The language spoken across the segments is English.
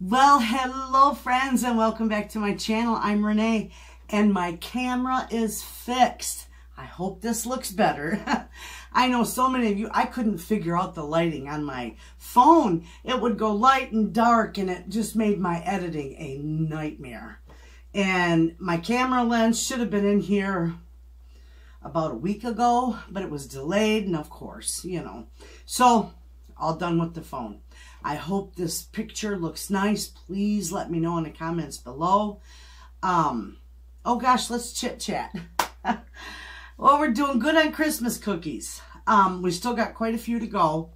Well, hello friends and welcome back to my channel. I'm Renee and my camera is fixed. I hope this looks better. I know so many of you, I couldn't figure out the lighting on my phone. It would go light and dark and it just made my editing a nightmare. And my camera lens should have been in here about a week ago, but it was delayed and of course, you know. So, all done with the phone. I hope this picture looks nice. Please let me know in the comments below. Oh gosh, let's chit chat. Well, we're doing good on Christmas cookies. We still got quite a few to go.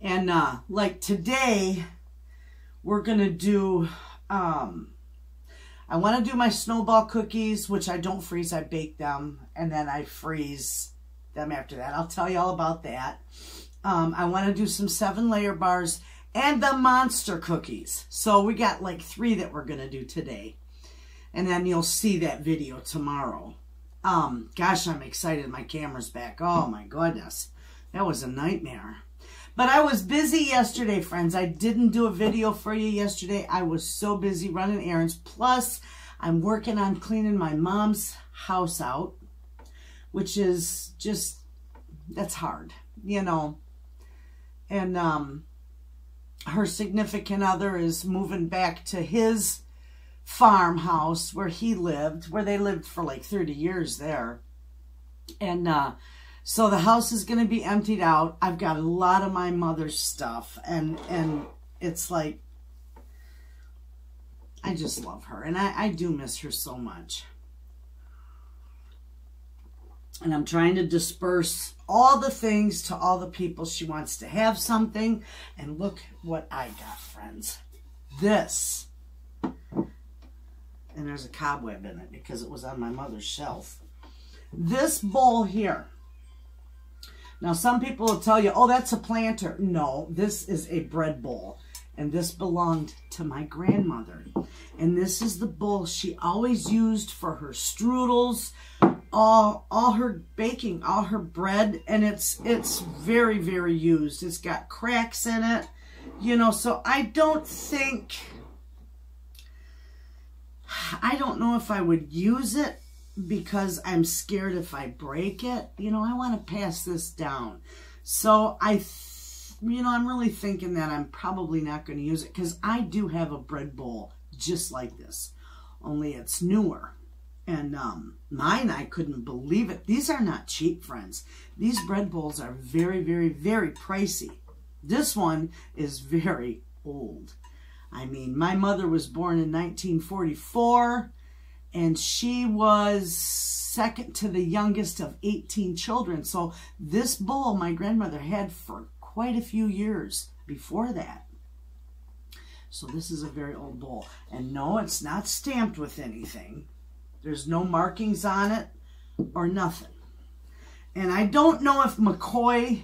And like today, we're gonna do, I wanna do my snowball cookies, which I don't freeze, I bake them, and then I freeze them after that. I'll tell you all about that. I want to do some 7-layer bars and the monster cookies. So we got like 3 that we're going to do today. And then you'll see that video tomorrow. Gosh, I'm excited. My camera's back. Oh my goodness. That was a nightmare. But I was busy yesterday, friends. I didn't do a video for you yesterday. I was so busy running errands. Plus, I'm working on cleaning my mom's house out, which is just, that's hard, you know. And her significant other is moving back to his farmhouse where he lived, where they lived for like 30 years there. And so the house is going to be emptied out. I've got a lot of my mother's stuff. And it's like, I just love her. And I do miss her so much. And I'm trying to disperse all the things to all the people. She wants to have something. And look what I got, friends. This. And there's a cobweb in it because it was on my mother's shelf. This bowl here. Now, some people will tell you, oh, that's a planter. No, this is a bread bowl. And this belonged to my grandmother. And this is the bowl she always used for her strudels, all her baking, all her bread, and it's very, very used. It's got cracks in it, you know, so I don't know if I would use it because I'm scared if I break it. You know, I want to pass this down. So I'm really thinking that I'm probably not going to use it because I do have a bread bowl just like this, only it's newer. And mine, I couldn't believe it. These are not cheap, friends. These bread bowls are very, very, very pricey. This one is very old. I mean, my mother was born in 1944, and she was second to the youngest of 18 children. So this bowl my grandmother had for quite a few years before that. So this is a very old bowl. And no, it's not stamped with anything. There's no markings on it or nothing. And I don't know if McCoy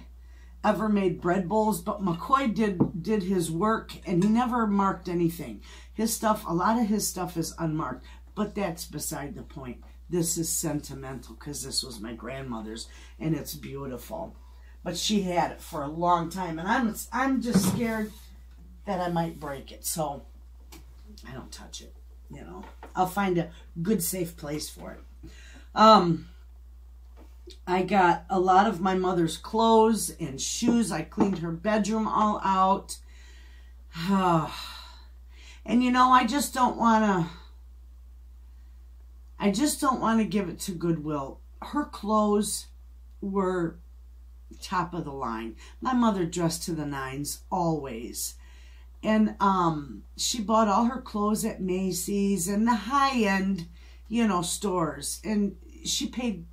ever made bread bowls, but McCoy did his work and he never marked anything. His stuff, a lot of his stuff is unmarked, but that's beside the point. This is sentimental because this was my grandmother's and it's beautiful. But she had it for a long time and I'm just scared that I might break it. So I don't touch it, you know. I'll find a good, safe place for it. I got a lot of my mother's clothes and shoes. I cleaned her bedroom all out. And, you know, I just don't want to give it to Goodwill. Her clothes were top of the line. My mother dressed to the nines always. And she bought all her clothes at Macy's and the high-end, you know, stores. And she paid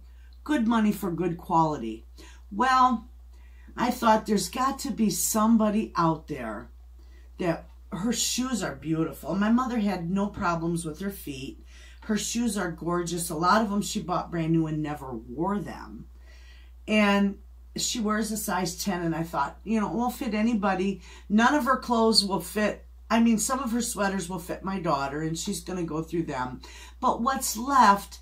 good money for good quality. Well, I thought there's got to be somebody out there that her shoes are beautiful. My mother had no problems with her feet. Her shoes are gorgeous. A lot of them she bought brand new and never wore them. And she wears a size 10, and I thought, you know, it won't fit anybody. None of her clothes will fit. I mean, some of her sweaters will fit my daughter, and she's going to go through them. But what's left,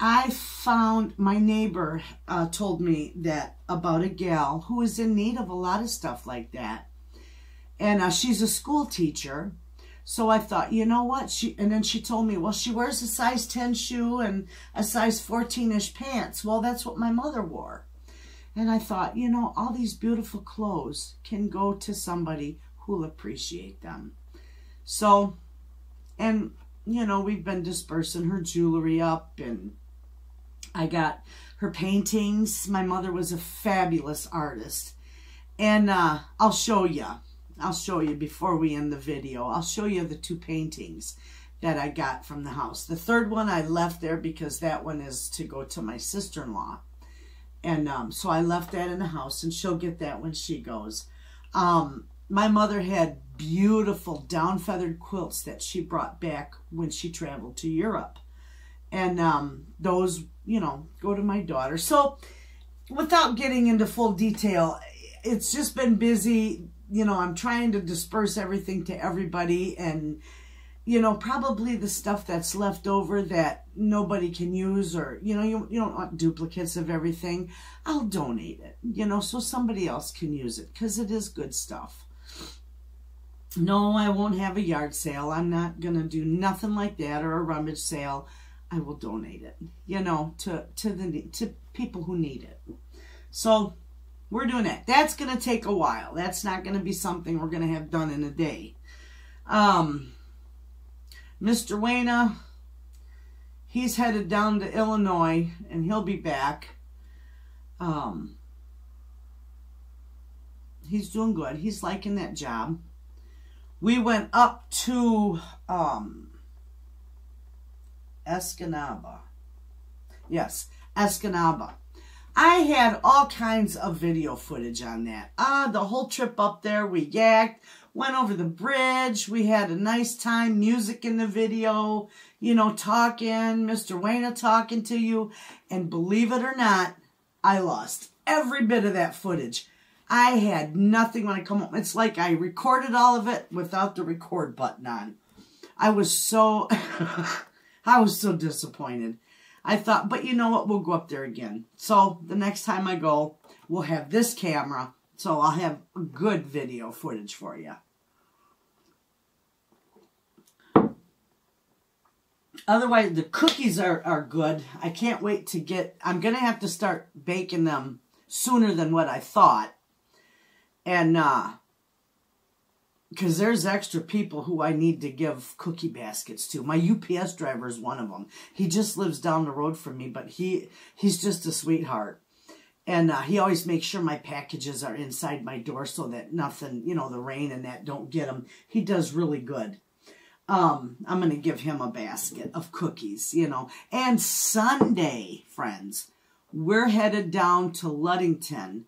I found my neighbor told me that about a gal who is in need of a lot of stuff like that. And she's a school teacher. So I thought, you know what? And then she told me, well, she wears a size 10 shoe and a size 14-ish pants. Well, that's what my mother wore. And I thought, you know, all these beautiful clothes can go to somebody who'll appreciate them. So, and, you know, we've been dispersing her jewelry up, and I got her paintings. My mother was a fabulous artist. And I'll show you. I'll show you before we end the video. I'll show you the two paintings that I got from the house. The third one I left there because that one is to go to my sister-in-law. And so I left that in the house, and she'll get that when she goes. My mother had beautiful down-feathered quilts that she brought back when she traveled to Europe. And those, you know, go to my daughter. So without getting into full detail, it's just been busy. You know, I'm trying to disperse everything to everybody, and, you know, probably the stuff that's left over that nobody can use, or, you know, you don't want duplicates of everything. I'll donate it, you know, so somebody else can use it, because it is good stuff. No, I won't have a yard sale. I'm not going to do nothing like that, or a rummage sale. I will donate it, you know, to people who need it. So we're doing that. That's going to take a while. That's not going to be something we're going to have done in a day. Mr. Wayna, he's headed down to Illinois, and he'll be back. He's doing good. He's liking that job. We went up to Escanaba. Yes, Escanaba. I had all kinds of video footage on that. The whole trip up there, we yacked, went over the bridge, we had a nice time, music in the video, you know, talking, Mr. Wayna talking to you, and believe it or not, I lost every bit of that footage. I had nothing when I come home. It's like I recorded all of it without the record button on. I was so, I was so disappointed. I thought, but you know what, we'll go up there again. So the next time I go, we'll have this camera, so I'll have good video footage for you. Otherwise, the cookies are good. I can't wait to get, I'm going to have to start baking them sooner than what I thought. And, because there's extra people who I need to give cookie baskets to. My UPS driver is one of them. He just lives down the road from me, but he's just a sweetheart. And he always makes sure my packages are inside my door so that nothing, you know, the rain and that don't get them. He does really good. I'm going to give him a basket of cookies, you know. And Sunday, friends, we're headed down to Ludington.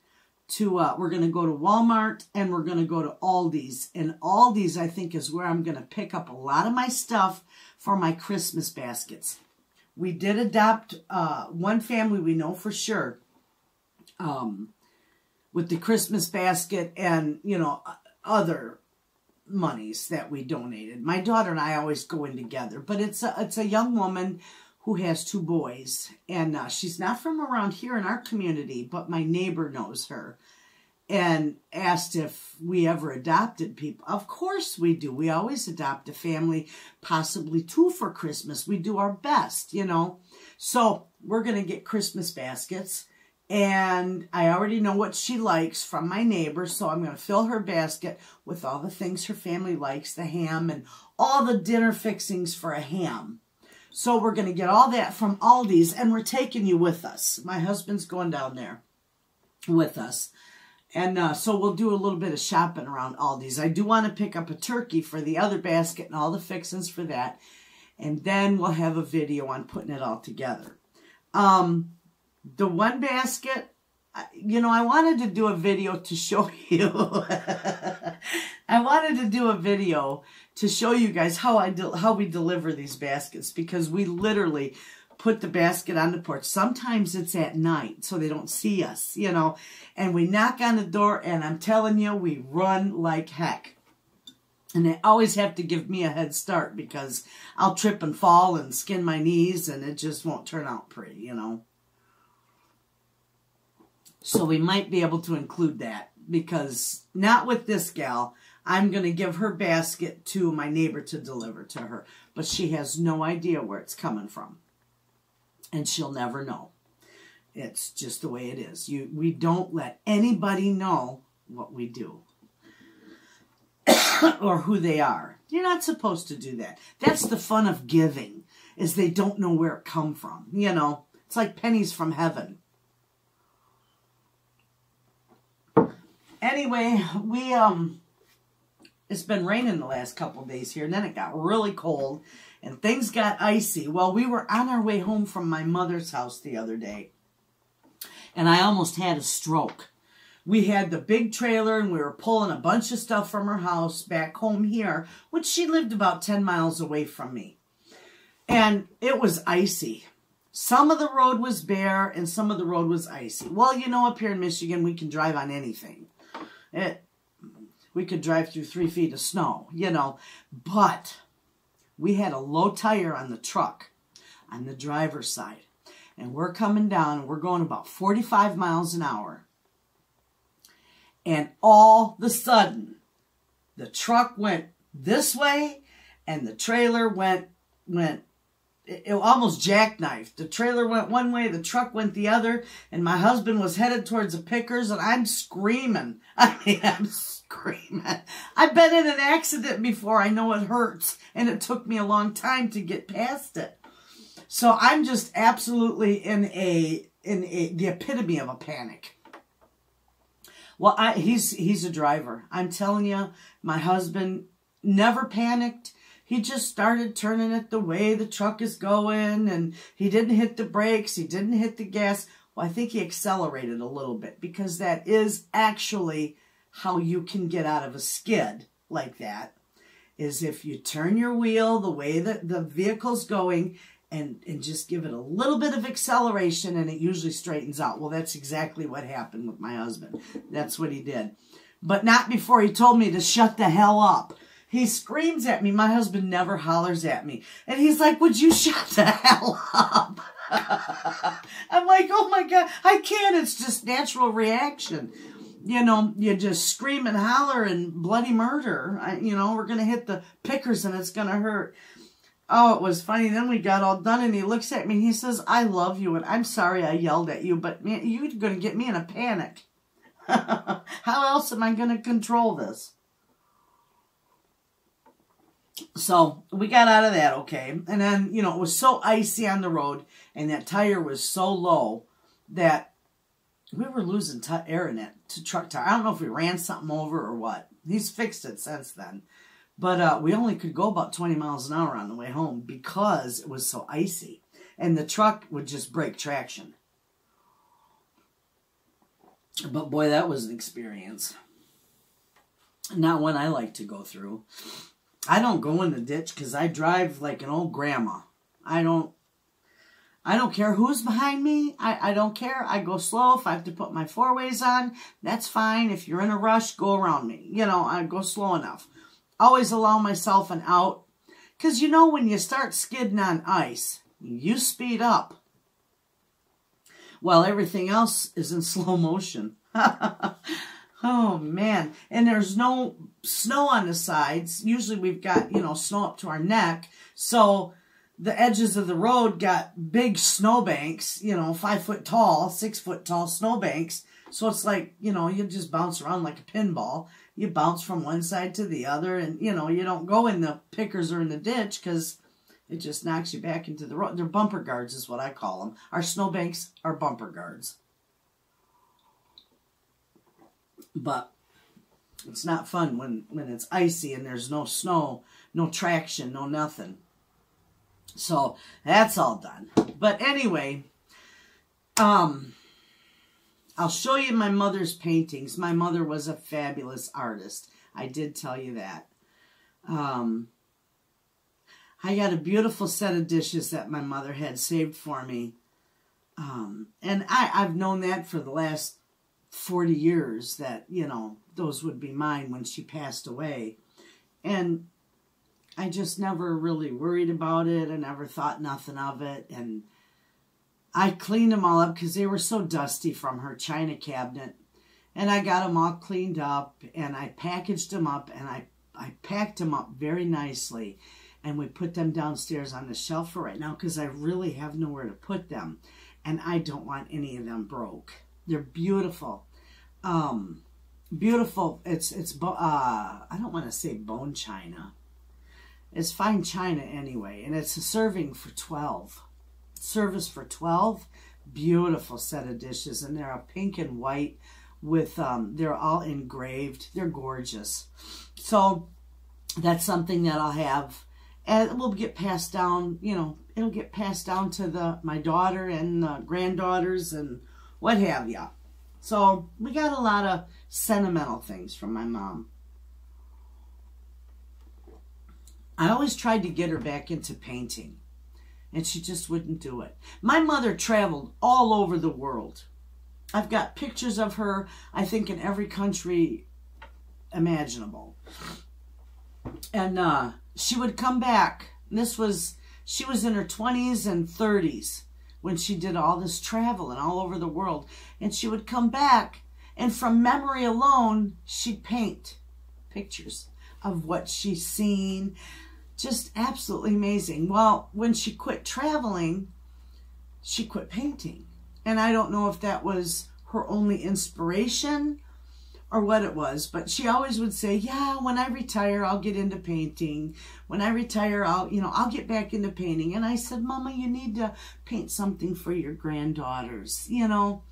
We're going to go to Walmart, and we're going to go to Aldi's. And Aldi's, I think, is where I'm going to pick up a lot of my stuff for my Christmas baskets. We did adopt one family we know for sure with the Christmas basket and, you know, other monies that we donated. My daughter and I always go in together, but it's a young woman who has two boys, and she's not from around here in our community, but my neighbor knows her and asked if we ever adopted people. Of course we do. We always adopt a family, possibly two for Christmas. We do our best, you know. So we're going to get Christmas baskets, and I already know what she likes from my neighbor, so I'm going to fill her basket with all the things her family likes, the ham and all the dinner fixings for a ham. So we're going to get all that from Aldi's, and we're taking you with us. My husband's going down there with us. And so we'll do a little bit of shopping around Aldi's. I do want to pick up a turkey for the other basket and all the fixings for that. And then we'll have a video on putting it all together. The one basket, you know, I wanted to do a video to show you. I wanted to do a video to show you guys how we deliver these baskets, because we literally put the basket on the porch. Sometimes it's at night, so they don't see us, you know. And we knock on the door, and I'm telling you, we run like heck. And they always have to give me a head start, because I'll trip and fall and skin my knees, and it just won't turn out pretty, you know. So we might be able to include that, because not with this gal. I'm going to give her basket to my neighbor to deliver to her. But she has no idea where it's coming from. And she'll never know. It's just the way it is. We don't let anybody know what we do or who they are. You're not supposed to do that. That's the fun of giving, is they don't know where it come from. You know, it's like pennies from heaven. Anyway, we it's been raining the last couple days here, and then it got really cold, and things got icy. Well, we were on our way home from my mother's house the other day, and I almost had a stroke. We had the big trailer, and we were pulling a bunch of stuff from her house back home here, which she lived about 10 miles away from me. And it was icy. Some of the road was bare, and some of the road was icy. Well, you know, up here in Michigan, we can drive on anything. We could drive through 3 feet of snow, you know. But we had a low tire on the truck, on the driver's side. And we're coming down, and we're going about 45 miles an hour. And all of a sudden, the truck went this way, and the trailer went. It almost jackknifed. The trailer went one way, the truck went the other, and my husband was headed towards the pickers, and I'm screaming. I mean, I'm screaming. I've been in an accident before. I know it hurts, and it took me a long time to get past it. So I'm just absolutely in the epitome of a panic. Well, he's a driver. I'm telling you, my husband never panicked. He just started turning it the way the truck is going, and he didn't hit the brakes. He didn't hit the gas. Well, I think he accelerated a little bit, because that is actually how you can get out of a skid like that, is if you turn your wheel the way that the vehicle's going and just give it a little bit of acceleration, and it usually straightens out. Well, that's exactly what happened with my husband. That's what he did. But not before he told me to shut the hell up. He screams at me. My husband never hollers at me. And he's like, would you shut the hell up? I'm like, oh my God, I can't. It's just natural reaction. You know, you just scream and holler and bloody murder. You know, we're going to hit the pickers and it's going to hurt. Oh, it was funny. Then we got all done and he looks at me and he says, I love you and I'm sorry I yelled at you, but man, you're going to get me in a panic. How else am I going to control this? So we got out of that okay. And then, you know, it was so icy on the road and that tire was so low that we were losing air in it to truck tire. I don't know if we ran something over or what. He's fixed it since then. But we only could go about 20 miles an hour on the way home because it was so icy. And the truck would just break traction. But boy, that was an experience. Not one I like to go through. I don't go in the ditch because I drive like an old grandma. I don't care who's behind me. I don't care. I go slow. If I have to put my four ways on, that's fine. If you're in a rush, go around me. You know, I go slow enough. Always allow myself an out. Because, you know, when you start skidding on ice, you speed up. While everything else is in slow motion. Oh, man. And there's no snow on the sides. Usually we've got, you know, snow up to our neck. So the edges of the road got big snowbanks, you know, 5 foot tall, 6 foot tall snowbanks. So it's like, you know, you just bounce around like a pinball. You bounce from one side to the other. And, you know, you don't go in the pickers or in the ditch because it just knocks you back into the road. They're bumper guards is what I call them. Our snowbanks are bumper guards. But it's not fun when it's icy and there's no snow, no traction, no nothing. So that's all done. But anyway, I'll show you my mother's paintings. My mother was a fabulous artist. I did tell you that. I got a beautiful set of dishes that my mother had saved for me. And I've known that for the last 40 years that, you know, those would be mine when she passed away. And I just never really worried about it. I never thought nothing of it. And I cleaned them all up because they were so dusty from her china cabinet. And I got them all cleaned up, and I packaged them up, and I packed them up very nicely. And we put them downstairs on the shelf for right now because I really have nowhere to put them. And I don't want any of them broke. They're beautiful. Beautiful. I don't want to say bone china. It's fine china anyway. And it's a serving for 12. Service for 12. Beautiful set of dishes. And they're a pink and white with, they're all engraved. They're gorgeous. So that's something that I'll have. And it will get passed down, you know, it'll get passed down to my daughter and the granddaughters and what have you. So we got a lot of sentimental things from my mom. I always tried to get her back into painting, and she just wouldn't do it. My mother traveled all over the world. I've got pictures of her, I think, in every country imaginable. And she would come back. She was in her 20s and 30s when she did all this travel and all over the world. And she would come back, and from memory alone, she'd paint pictures of what she's seen. Just absolutely amazing. Well, when she quit traveling, she quit painting. And I don't know if that was her only inspiration or what it was, but she always would say, yeah, when I retire, I'll get into painting. When I retire, I'll get back into painting. And I said, Mama, you need to paint something for your granddaughters, you know.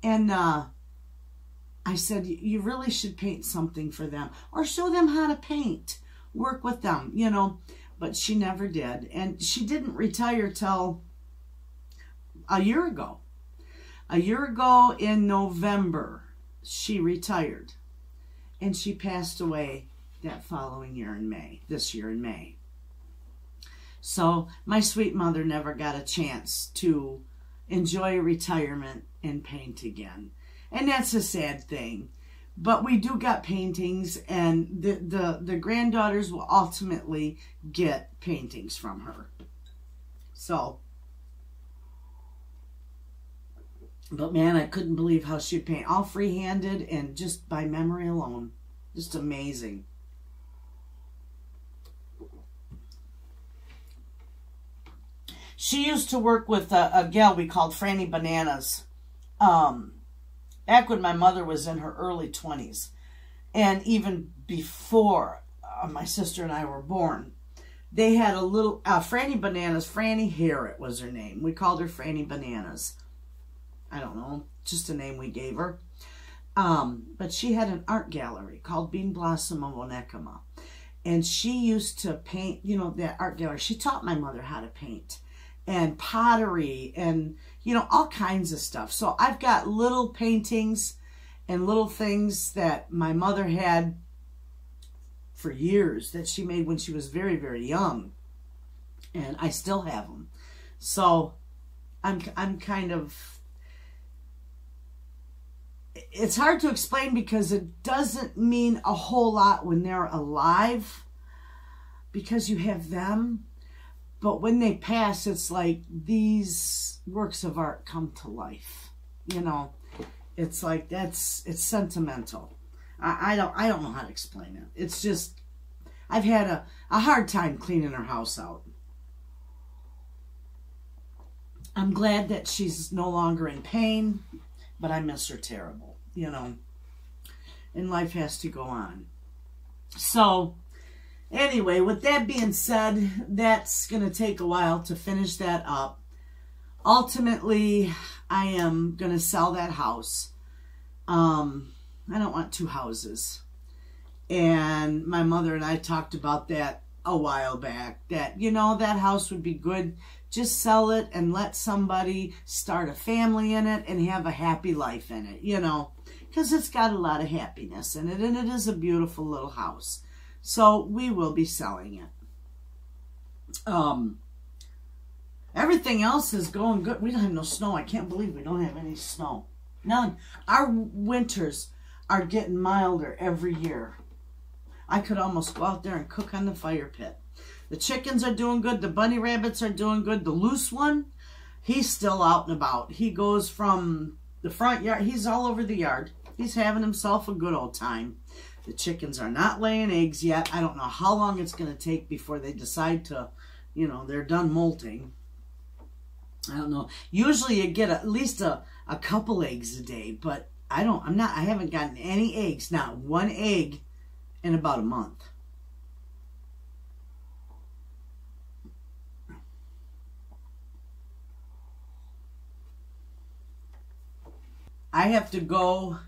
And I said, you really should paint something for them or show them how to paint, work with them, you know. But she never did. And she didn't retire till a year ago. A year ago in November, she retired, and she passed away that following year in May, this year in May. So my sweet mother never got a chance to enjoy retirement and paint again. And that's a sad thing, but we do got paintings, and the granddaughters will ultimately get paintings from her. So, but man, I couldn't believe how she painted, all free-handed and just by memory alone. Just amazing. She used to work with a gal we called Franny Bananas. Back when my mother was in her early 20s. And even before my sister and I were born. They had a little, Franny Bananas, Franny Harriet was her name. We called her Franny Bananas. I don't know, just a name we gave her. But she had an art gallery called Bean Blossom of Onekama. And she used to paint, you know, that art gallery. She taught my mother how to paint and pottery and, you know, all kinds of stuff. So I've got little paintings and little things that my mother had for years that she made when she was very, very young. And I still have them. So I'm kind of... It's hard to explain because it doesn't mean a whole lot when they're alive because you have them. But when they pass, it's like these works of art come to life. You know, it's like it's sentimental. I don't know how to explain it. It's just, I've had a hard time cleaning her house out. I'm glad that she's no longer in pain. But I miss her terrible, you know. And life has to go on. So, anyway, with that being said, that's going to take a while to finish that up. Ultimately, I am going to sell that house. I don't want two houses. And my mother and I talked about that a while back. That, you know, that house would be good. Just sell it and let somebody start a family in it and have a happy life in it, you know, because it's got a lot of happiness in it, and it is a beautiful little house. So we will be selling it. Everything else is going good. We don't have no snow. I can't believe we don't have any snow. None. Our winters are getting milder every year. I could almost go out there and cook on the fire pit. The chickens are doing good. The bunny rabbits are doing good. The loose one, he's still out and about. He goes from the front yard. He's all over the yard. He's having himself a good old time. The chickens are not laying eggs yet. I don't know how long it's going to take before they decide to, you know, they're done molting. I don't know. Usually you get at least a couple eggs a day, but I haven't gotten any eggs, not one egg, in about a month. I have to go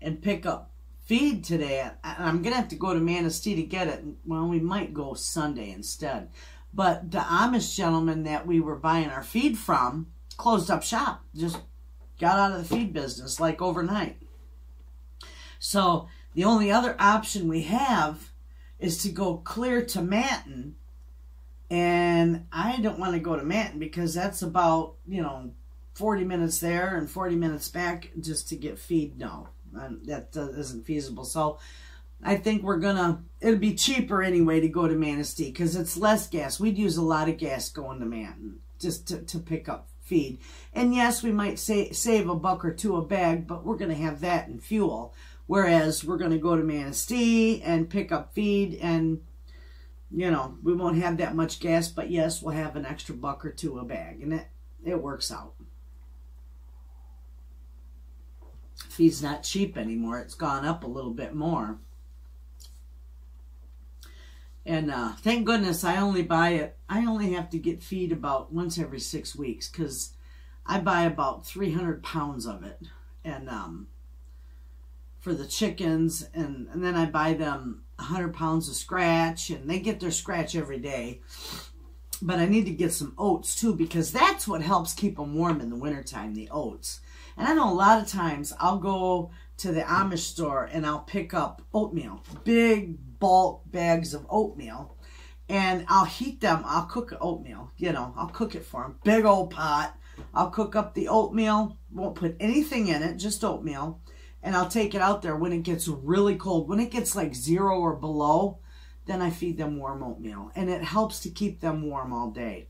and pick up feed today. I'm going to have to go to Manistee to get it. Well, we might go Sunday instead. But the Amish gentleman that we were buying our feed from closed up shop. Just got out of the feed business like overnight. So the only other option we have is to go clear to Manton. And I don't want to go to Manton because that's about, you know, 40 minutes there and 40 minutes back just to get feed. No, that isn't feasible. So I think we're gonna, it'll be cheaper anyway to go to Manistee because it's less gas. We'd use a lot of gas going to Manton just to pick up feed. And yes, we might save a buck or two a bag, but we're gonna have that in fuel. Whereas we're gonna go to Manistee and pick up feed and, you know, we won't have that much gas, but yes, we'll have an extra buck or two a bag and it works out. Feed's not cheap anymore. It's gone up a little bit more. And thank goodness I only buy it. I only have to get feed about once every 6 weeks because I buy about 300 pounds of it. And for the chickens, and then I buy them 100 pounds of scratch, and they get their scratch every day. But I need to get some oats too because that's what helps keep them warm in the wintertime, the oats. And I know a lot of times I'll go to the Amish store and I'll pick up oatmeal, big bulk bags of oatmeal, and I'll heat them. I'll cook oatmeal, you know, I'll cook it for them. Big old pot. I'll cook up the oatmeal, won't put anything in it, just oatmeal, and I'll take it out there when it gets really cold. When it gets like 0 or below, then I feed them warm oatmeal, and it helps to keep them warm all day.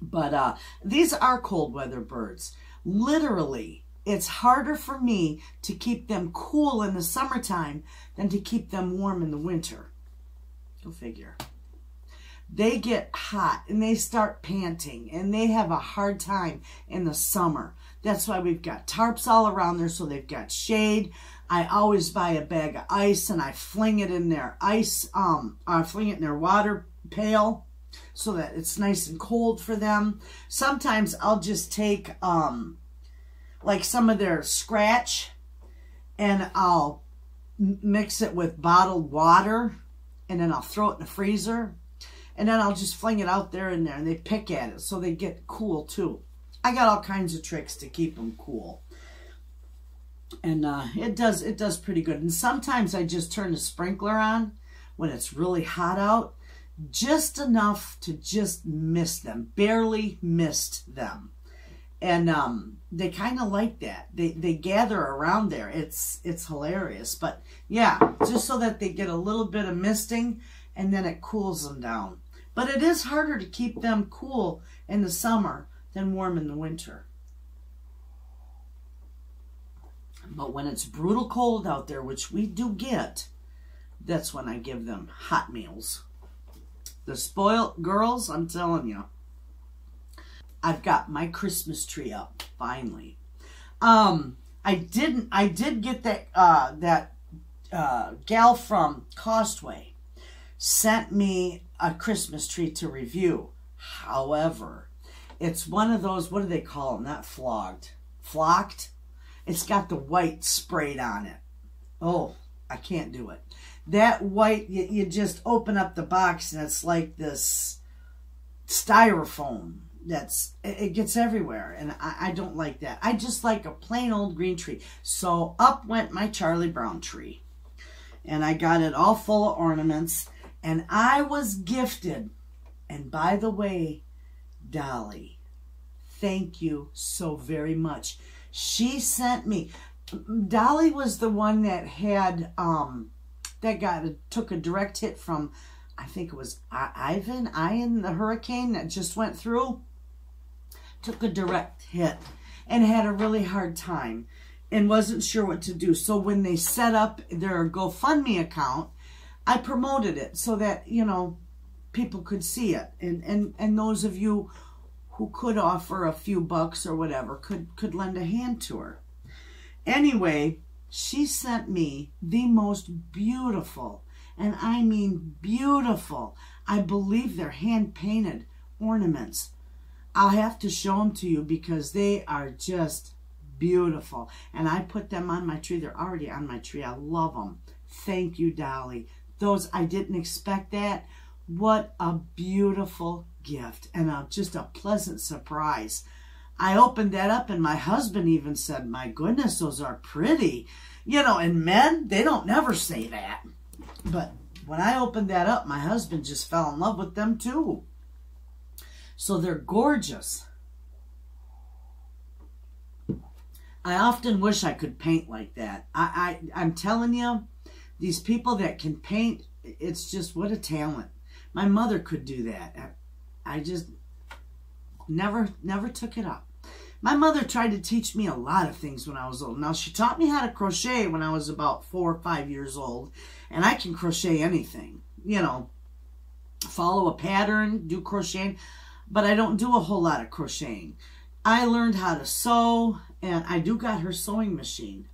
But these are cold weather birds. Literally, it's harder for me to keep them cool in the summertime than to keep them warm in the winter. Go figure. They get hot and they start panting and they have a hard time in the summer. That's why we've got tarps all around there so they've got shade. I always buy a bag of ice and I fling it in their ice, I fling it in their water pail, so that it's nice and cold for them. Sometimes I'll just take like some of their scratch and I'll mix it with bottled water and then I'll throw it in the freezer and then I'll just fling it out there in there and they pick at it so they get cool too. I got all kinds of tricks to keep them cool. And it does pretty good. And sometimes I just turn the sprinkler on when it's really hot out, just enough to just miss them, barely missed them. And they kind of like that. They gather around there. It's hilarious. But yeah, just so that they get a little bit of misting and then it cools them down. But it is harder to keep them cool in the summer than warm in the winter. But when it's brutal cold out there, which we do get, that's when I give them hot meals. The spoiled girls, I'm telling you. I've got my Christmas tree up finally. I did get that that gal from Costway sent me a Christmas tree to review. However, it's one of those, what do they call them? Not flogged, flocked. It's got the white sprayed on it. Oh, I can't do it. That white, you just open up the box and it's like this styrofoam it gets everywhere, and I don't like that. I just like a plain old green tree. So up went my Charlie Brown tree, and I got it all full of ornaments, and I was gifted. And by the way, Dolly, thank you so very much. She sent me, Dolly was the one that had that guy took a direct hit from, I think it was Ivan, the hurricane that just went through, took a direct hit and had a really hard time. and wasn't sure what to do. So when they set up their GoFundMe account, I promoted it so that, you know, people could see it. And those of you who could offer a few bucks or whatever could lend a hand to her. Anyway, she sent me the most beautiful, and I mean beautiful, I believe they're hand-painted ornaments. I'll have to show them to you because they are just beautiful. And I put them on my tree. They're already on my tree. I love them. Thank you, Dolly. Those, I didn't expect that. What a beautiful gift and just a pleasant surprise. I opened that up and my husband even said, my goodness, those are pretty. You know, and men, they don't never say that. But when I opened that up, my husband just fell in love with them too. So they're gorgeous. I often wish I could paint like that. I'm telling you, these people that can paint, it's just, what a talent. My mother could do that. I just never took it up. My mother tried to teach me a lot of things when I was old. Now, she taught me how to crochet when I was about 4 or 5 years old, and I can crochet anything, you know, follow a pattern, do crocheting, but I don't do a whole lot of crocheting. I learned how to sew, and I got her sewing machine.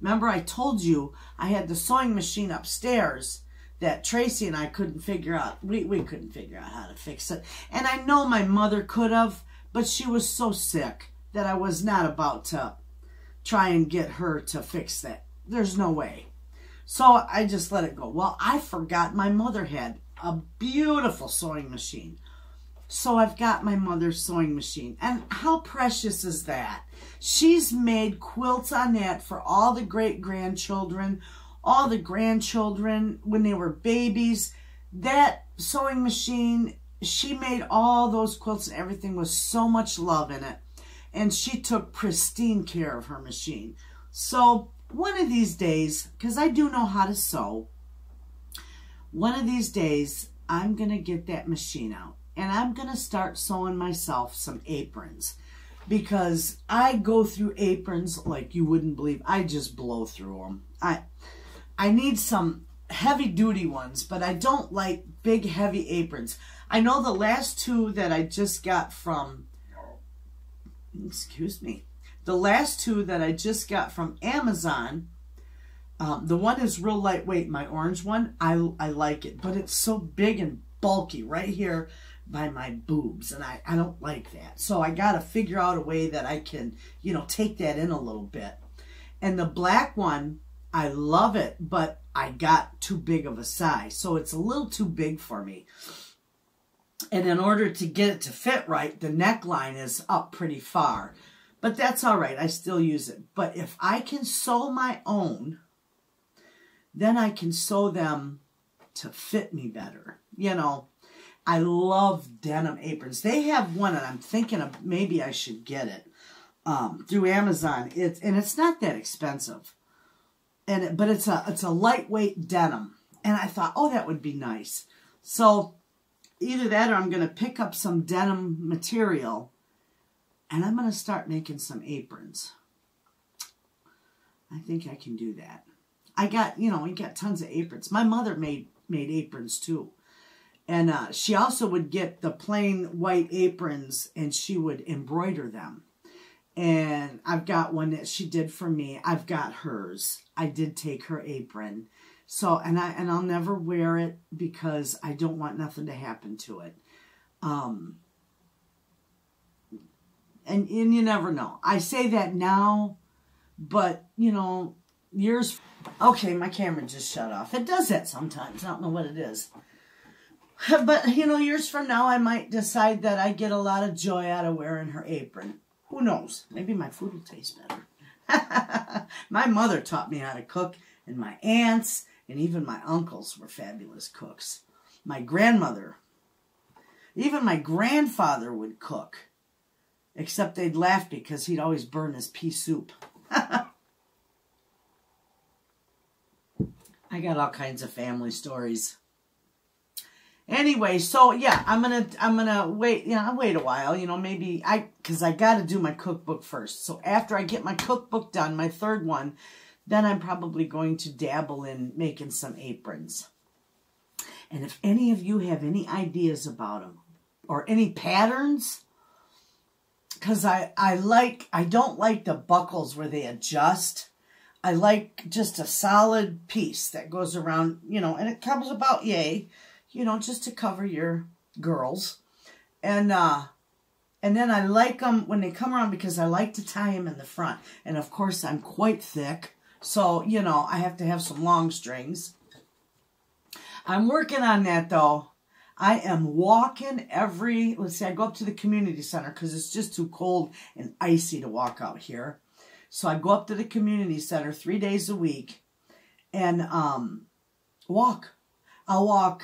Remember I told you I had the sewing machine upstairs that Tracy and I couldn't figure out. We couldn't figure out how to fix it. And I know my mother could have, but she was so sick that I was not about to try and get her to fix that. There's no way. So I just let it go. Well, I forgot my mother had a beautiful sewing machine. So I've got my mother's sewing machine. And how precious is that? She's made quilts on that for all the great-grandchildren, all the grandchildren when they were babies. That sewing machine, she made all those quilts and everything with so much love in it. And she took pristine care of her machine. So one of these days, because I do know how to sew, one of these days I'm going to get that machine out. And I'm going to start sewing myself some aprons, because I go through aprons like you wouldn't believe. I just blow through them. I need some heavy-duty ones, but I don't like big, heavy aprons. I know the last two that I just got from, excuse me, the last two that I just got from Amazon, the one is real lightweight, my orange one. I like it, but it's so big and bulky right here by my boobs, and I don't like that. So I got to figure out a way that I can, you know, take that in a little bit. And the black one, I love it, but I got too big of a size, so it's a little too big for me. And in order to get it to fit right, the neckline is up pretty far. But that's all right. I still use it. But if I can sew my own, then I can sew them to fit me better. You know, I love denim aprons. They have one, and I'm thinking of maybe I should get it through Amazon. It's not that expensive. But it's a lightweight denim. And I thought, oh, that would be nice. So either that or I'm going to pick up some denim material, and I'm going to start making some aprons. I think I can do that. I got, you know, we got tons of aprons. My mother made aprons too. And she also would get the plain white aprons, and she would embroider them. And I've got one that she did for me. I've got hers. I did take her apron. So, and I'll never wear it because I don't want nothing to happen to it. And you never know. I say that now, but, you know, years... Okay, my camera just shut off. It does that sometimes. I don't know what it is. But, you know, years from now, I might decide that I get a lot of joy out of wearing her apron. Who knows? Maybe my food will taste better. My mother taught me how to cook, and my aunts, and even my uncles were fabulous cooks. My grandmother, even my grandfather would cook, except they'd laugh because he'd always burn his pea soup. I got all kinds of family stories. Anyway, so yeah, I'm gonna wait. You know, I'll wait a while. You know, maybe because I got to do my cookbook first. So after I get my cookbook done, my third one, then I'm probably going to dabble in making some aprons. And if any of you have any ideas about them or any patterns, because I don't like the buckles where they adjust. I like just a solid piece that goes around, you know, and it comes about yay. You know, just to cover your girls. And then I like them when they come around because I like to tie them in the front. And, of course, I'm quite thick. So, you know, I have to have some long strings. I'm working on that, though. I am walking every... Let's see, I go up to the community center because it's just too cold and icy to walk out here. So I go up to the community center 3 days a week and walk. I'll walk...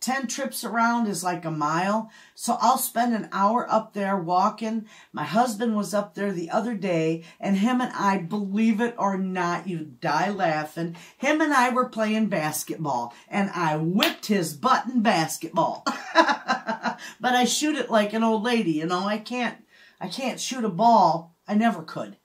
10 trips around is like a mile. So I'll spend an hour up there walking. My husband was up there the other day, and him and I, believe it or not, you die laughing, him and I were playing basketball, and I whipped his butt in basketball. But I shoot it like an old lady, you know. I can't shoot a ball. I never could.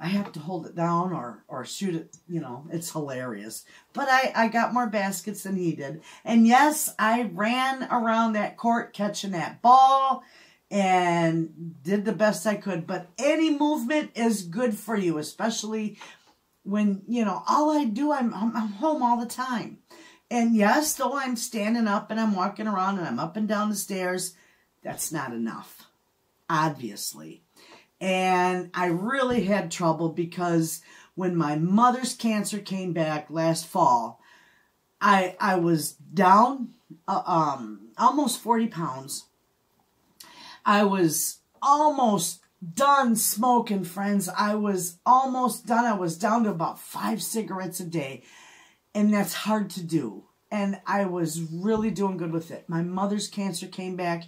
I have to hold it down or shoot it, you know. It's hilarious. But I got more baskets than he did. And yes, I ran around that court catching that ball and did the best I could. But any movement is good for you, especially when, you know, all I do, I'm home all the time. And yes, though I'm standing up and I'm walking around and I'm up and down the stairs, that's not enough, obviously. And I really had trouble because when my mother's cancer came back last fall, I was down almost 40 pounds. I was almost done smoking, friends. I was almost done. I was down to about 5 cigarettes a day, and that's hard to do. And I was really doing good with it. My mother's cancer came back,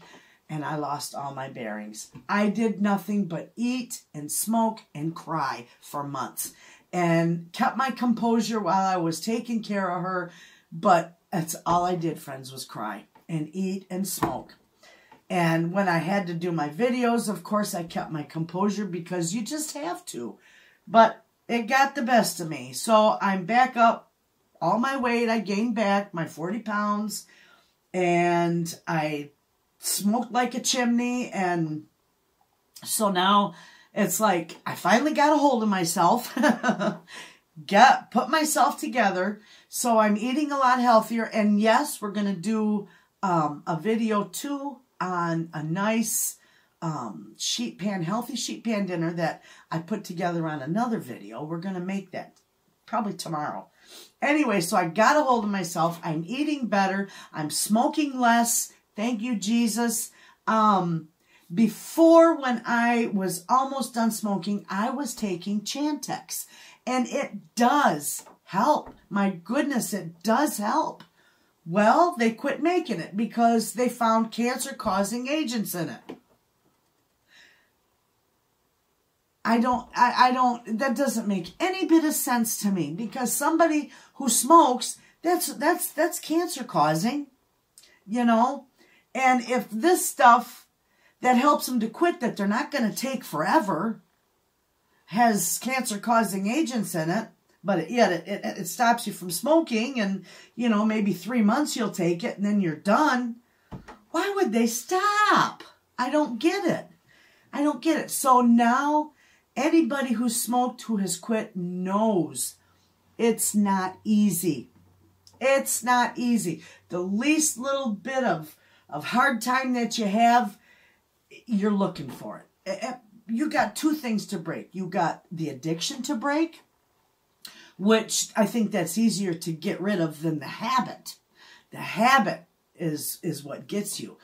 and I lost all my bearings. I did nothing but eat and smoke and cry for months and kept my composure while I was taking care of her. But that's all I did, friends, was cry and eat and smoke. And when I had to do my videos, of course, I kept my composure because you just have to. But it got the best of me. So I'm back up all my weight. I gained back my 40 pounds, and I smoked like a chimney. And so now it's like I finally got a hold of myself, put myself together. So I'm eating a lot healthier. And yes, we're going to do a video too on a nice sheet pan, healthy sheet pan dinner that I put together on another video. We're going to make that probably tomorrow. Anyway, so I got a hold of myself. I'm eating better. I'm smoking less. Thank you, Jesus. Before, when I was almost done smoking, I was taking Chantex. And it does help. My goodness, it does help. Well, they quit making it because they found cancer-causing agents in it. That doesn't make any bit of sense to me, because somebody who smokes, that's cancer-causing, you know. And if this stuff that helps them to quit, that they're not going to take forever, has cancer-causing agents in it, but yet it stops you from smoking, and, you know, maybe 3 months you'll take it, and then you're done. Why would they stop? I don't get it. I don't get it. So now anybody who smoked, who has quit, knows it's not easy. It's not easy. The least little bit of hard time that you have, you're looking for it. You got two things to break. You got the addiction to break, which I think that's easier to get rid of than the habit. The habit is what gets you.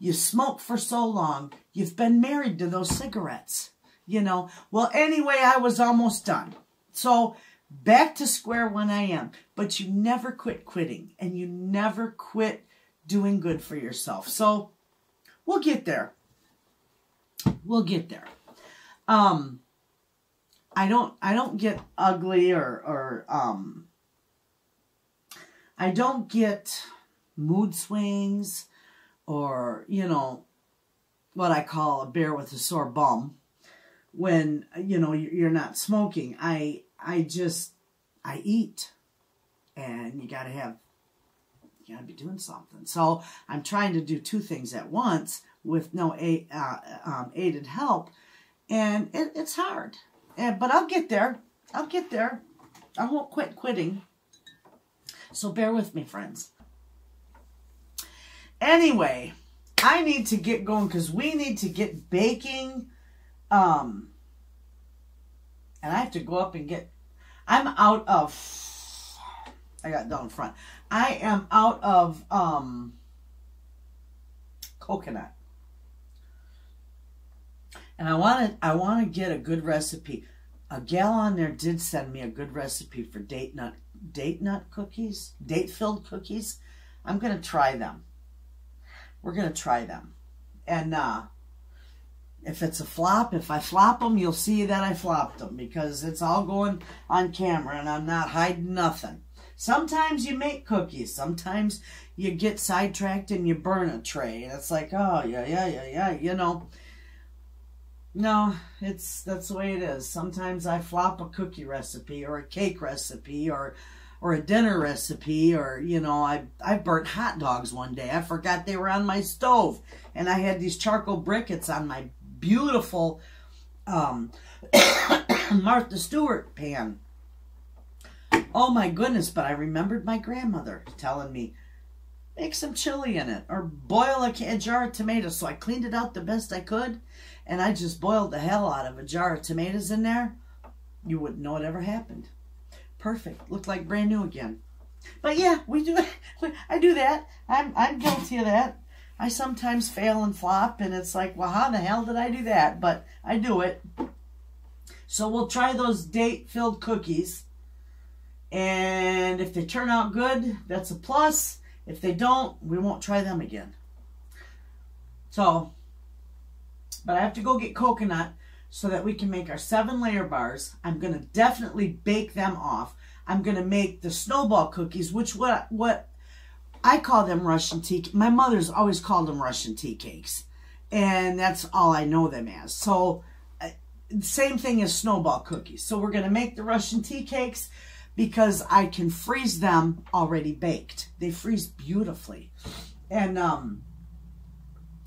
You smoke for so long, you've been married to those cigarettes, you know. Well, anyway, I was almost done. So back to square one I am. But you never quit quitting, and you never quit doing good for yourself. So we'll get there. We'll get there. I don't get ugly, or I don't get mood swings, or, you know, what I call a bear with a sore bum, when, you know, you're not smoking. I eat, and you gotta be doing something. So I'm trying to do two things at once with no aided help, and it's hard. But I'll get there. I'll get there. I won't quit quitting. So bear with me, friends. Anyway, I need to get going because we need to get baking. And I have to go up and get... I got down front. I am out of coconut. And I want to get a good recipe. A gal on there did send me a good recipe for date nut cookies, date-filled cookies. I'm going to try them. We're going to try them. And if it's a flop, if I flop them, you'll see that I flopped them, because it's all going on camera and I'm not hiding nothing. Sometimes you make cookies. Sometimes you get sidetracked and you burn a tray. And it's like, oh, yeah, you know. No, that's the way it is. Sometimes I flop a cookie recipe or a cake recipe or a dinner recipe, or, you know, I burnt hot dogs one day. I forgot they were on my stove, and I had these charcoal briquettes on my beautiful Martha Stewart pan. Oh my goodness, but I remembered my grandmother telling me, make some chili in it, or boil a jar of tomatoes. So I cleaned it out the best I could, and I just boiled the hell out of a jar of tomatoes in there. You wouldn't know it ever happened. Perfect. Looked like brand new again. But yeah, we do. I do that. I'm guilty of that. I sometimes fail and flop, and it's like, well, how the hell did I do that? But I do it. So we'll try those date-filled cookies. And if they turn out good, that's a plus. If they don't, we won't try them again. So, but I have to go get coconut so that we can make our 7-layer bars. I'm going to definitely bake them off. I'm going to make the snowball cookies, which what I call them Russian tea. My mother's always called them Russian tea cakes, and that's all I know them as. So, same thing as snowball cookies. So we're going to make the Russian tea cakes, because I can freeze them already baked. They freeze beautifully. And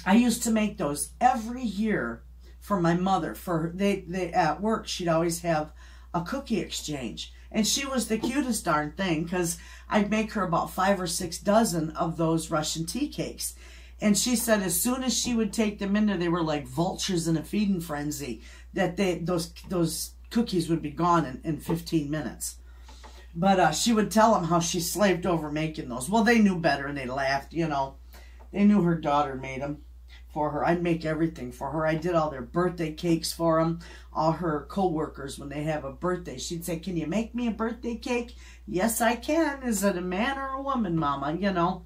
I used to make those every year for my mother. For they at work, she'd always have a cookie exchange. And she was the cutest darn thing, because I'd make her about 5 or 6 dozen of those Russian tea cakes. And she said as soon as she would take them in there, they were like vultures in a feeding frenzy, that those cookies would be gone in 15 minutes. But she would tell them how she slaved over making those. Well, they knew better, and they laughed, you know. They knew her daughter made them for her. I'd make everything for her. I did all their birthday cakes for them. All her co-workers, when they have a birthday, she'd say, can you make me a birthday cake? Yes, I can. Is it a man or a woman, Mama? You know.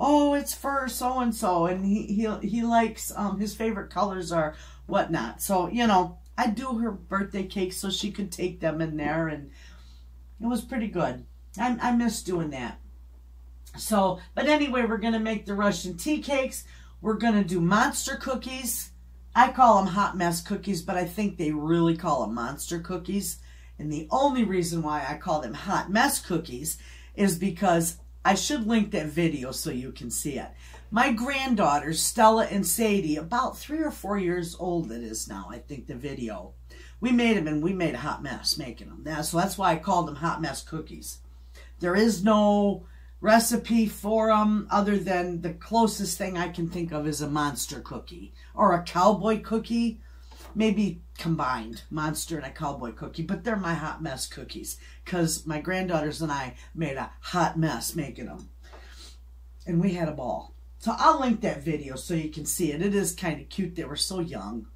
Oh, it's for so-and-so, and he likes, his favorite colors are whatnot. So, you know, I'd do her birthday cakes so she could take them in there, and it was pretty good. I miss doing that. So, but anyway, we're going to make the Russian tea cakes. We're going to do monster cookies. I call them hot mess cookies, but I think they really call them monster cookies. And the only reason why I call them hot mess cookies is because I should link that video so you can see it. My granddaughters, Stella and Sadie, about 3 or 4 years old it is now, I think, the video. We made them, and we made a hot mess making them. So that's why I called them hot mess cookies. There is no recipe for them, other than the closest thing I can think of is a monster cookie or a cowboy cookie, maybe combined, monster and a cowboy cookie. But they're my hot mess cookies, because my granddaughters and I made a hot mess making them, and we had a ball. So I'll link that video so you can see it. It is kind of cute. They were so young.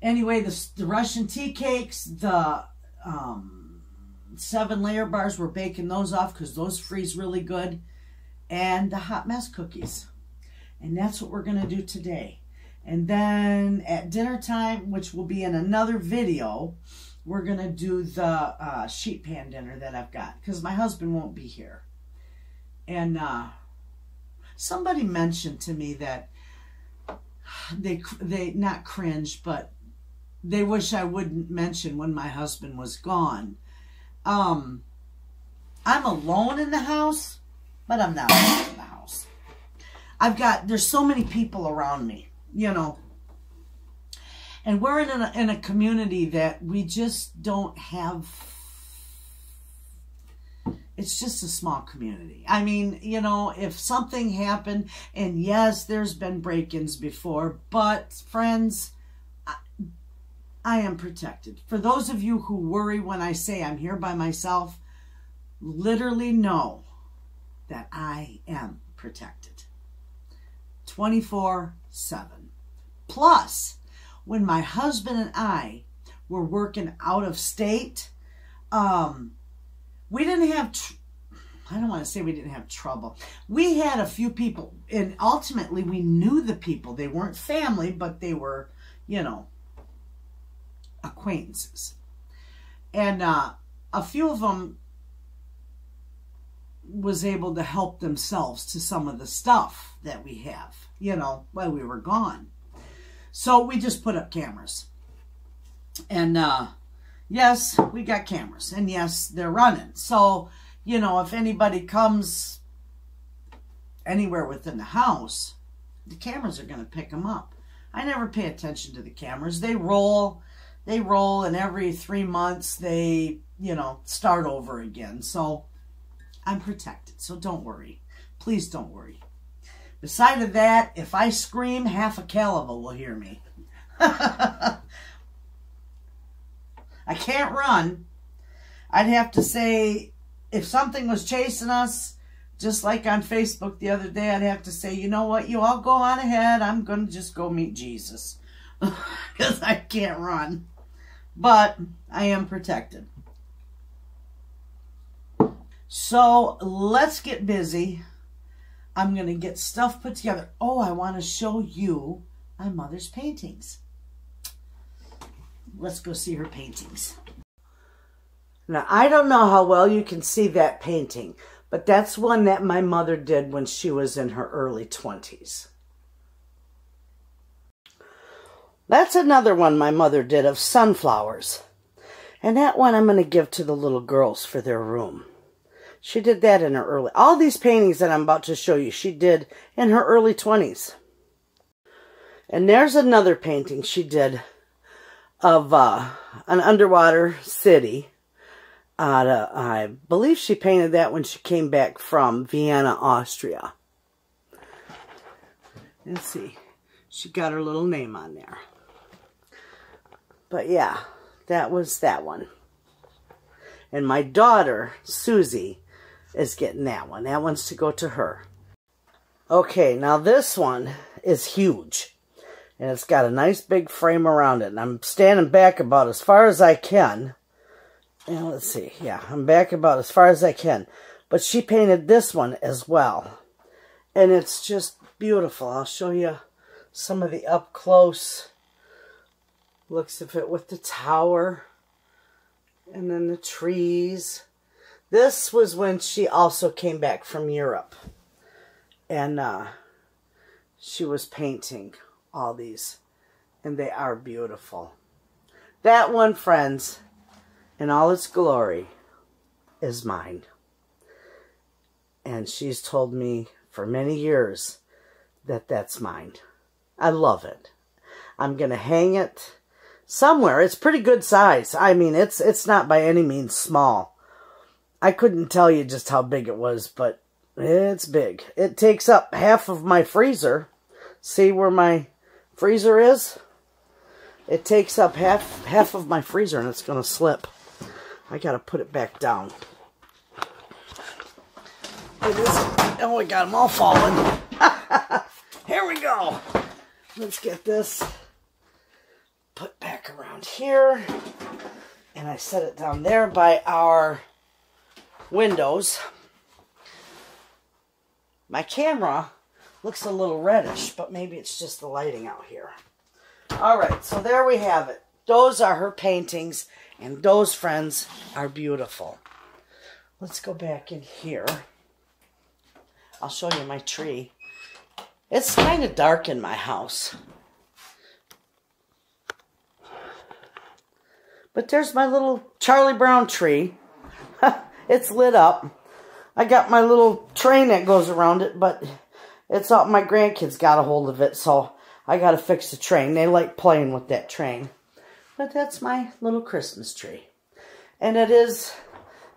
Anyway, the Russian tea cakes, the 7-layer bars, we're baking those off because those freeze really good, and the hot mess cookies. And that's what we're going to do today. And then at dinner time, which will be in another video, we're going to do the sheet pan dinner that I've got, because my husband won't be here. And somebody mentioned to me that they not cringe, but they wish I wouldn't mention when my husband was gone. I'm alone in the house, but I'm not alone in the house. There's so many people around me, you know. And we're in a community that we just don't have. It's just a small community. I mean, you know, if something happened, and yes, there's been break-ins before, but friends, I am protected. For those of you who worry when I say I'm here by myself, literally know that I am protected 24/7. Plus, when my husband and I were working out of state, we didn't have, I don't want to say we didn't have trouble. We had a few people, and ultimately we knew the people. They weren't family, but they were, you know, acquaintances. And a few of them was able to help themselves to some of the stuff that we have, you know, while we were gone. So we just put up cameras. And yes, we got cameras. And yes, they're running. So, you know, if anybody comes anywhere within the house, the cameras are going to pick them up. I never pay attention to the cameras. They roll, and every 3 months they, you know, start over again. So I'm protected. So don't worry. Please don't worry. Besides that, if I scream, half a caliber will hear me. I can't run. I'd have to say, if something was chasing us, just like on Facebook the other day, I'd have to say, you know what, you all go on ahead. I'm going to just go meet Jesus because I can't run. But I am protected. So let's get busy. I'm going to get stuff put together. Oh, I want to show you my mother's paintings. Let's go see her paintings. Now, I don't know how well you can see that painting, but that's one that my mother did when she was in her early 20s. That's another one my mother did of sunflowers. And that one I'm going to give to the little girls for their room. She did that in her early... All these paintings that I'm about to show you, she did in her early 20s. And there's another painting she did of an underwater city. I believe she painted that when she came back from Vienna, Austria. And see, she got her little name on there. But yeah, that was that one. And my daughter, Susie, is getting that one. That one's to go to her. Okay, now this one is huge. And it's got a nice big frame around it. And I'm standing back about as far as I can. And let's see. Yeah, I'm back about as far as I can. But she painted this one as well. And it's just beautiful. I'll show you some of the up close looks of it with the tower. And then the trees. This was when she also came back from Europe. And she was painting all these, and they are beautiful. That one, friends, in all its glory, is mine. And she's told me for many years that that's mine. I love it. I'm gonna hang it somewhere. It's pretty good size. I mean, it's not by any means small. I couldn't tell you just how big it was, but it's big. It takes up half of my freezer. See where my freezer is? It takes up half of my freezer, and it's going to slip. I got to put it back down. It is, oh, I got them all falling. Here we go. Let's get this put back around here. And I set it down there by our windows. My camera looks a little reddish, but maybe it's just the lighting out here. All right, so there we have it. Those are her paintings, and those, friends, are beautiful. Let's go back in here. I'll show you my tree. It's kind of dark in my house. But there's my little Charlie Brown tree. It's lit up. I got my little train that goes around it, but it's up. My grandkids got a hold of it, so I got to fix the train. They like playing with that train. But that's my little Christmas tree. And it is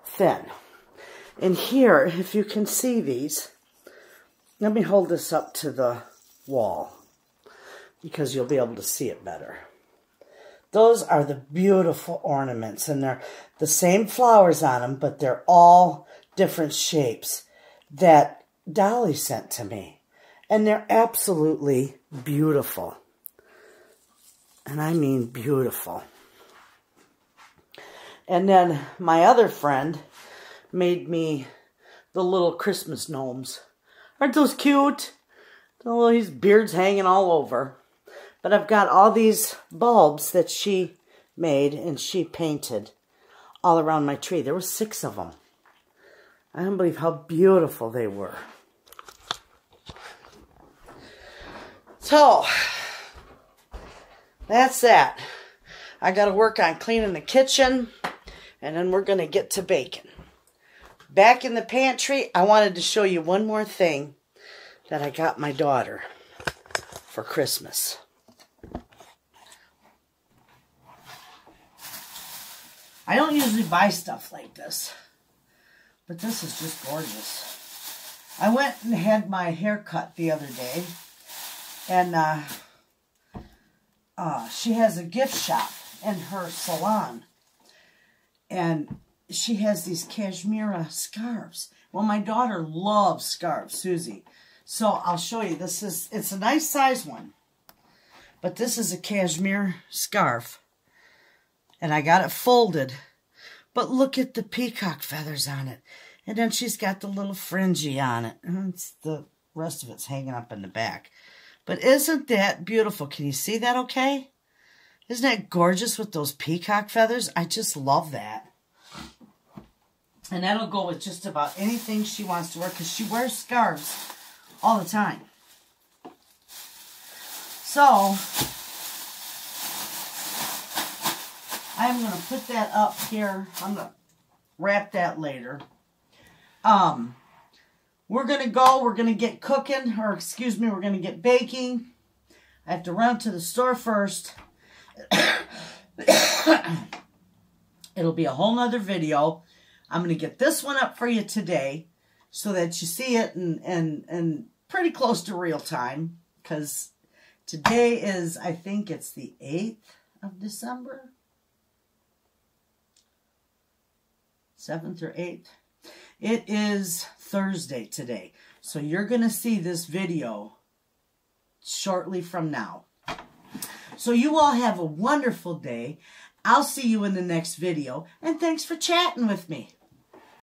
thin. And here, if you can see these, let me hold this up to the wall because you'll be able to see it better. Those are the beautiful ornaments, and they're the same flowers on them, but they're all different shapes that Dolly sent to me. And they're absolutely beautiful. And I mean beautiful. And then my other friend made me the little Christmas gnomes. Aren't those cute? Oh, his beard's hanging all over. But I've got all these bulbs that she made and she painted all around my tree. There were 6 of them. I don't believe how beautiful they were. So, that's that. I got to work on cleaning the kitchen, and then we're going to get to baking. Back in the pantry, I wanted to show you one more thing that I got my daughter for Christmas. I don't usually buy stuff like this, but this is just gorgeous. I went and had my hair cut the other day, and she has a gift shop in her salon, and she has these cashmere scarves. Well, my daughter loves scarves, Susie. So I'll show you. This is, it's a nice size one, but this is a cashmere scarf, and I got it folded. But look at the peacock feathers on it, and then she's got the little fringy on it. It's the rest of it's hanging up in the back. But isn't that beautiful? Can you see that okay? Isn't that gorgeous with those peacock feathers? I just love that. And that'll go with just about anything she wants to wear, because she wears scarves all the time. So, I'm going to put that up here. I'm going to wrap that later. We're going to go. We're going to get cooking, or excuse me, we're going to get baking. I have to run to the store first. It'll be a whole nother video. I'm going to get this one up for you today so that you see it and pretty close to real time, because today is, I think it's the 8th of December, 7th or 8th. It is Thursday today, so you're going to see this video shortly from now. So you all have a wonderful day. I'll see you in the next video, and thanks for chatting with me.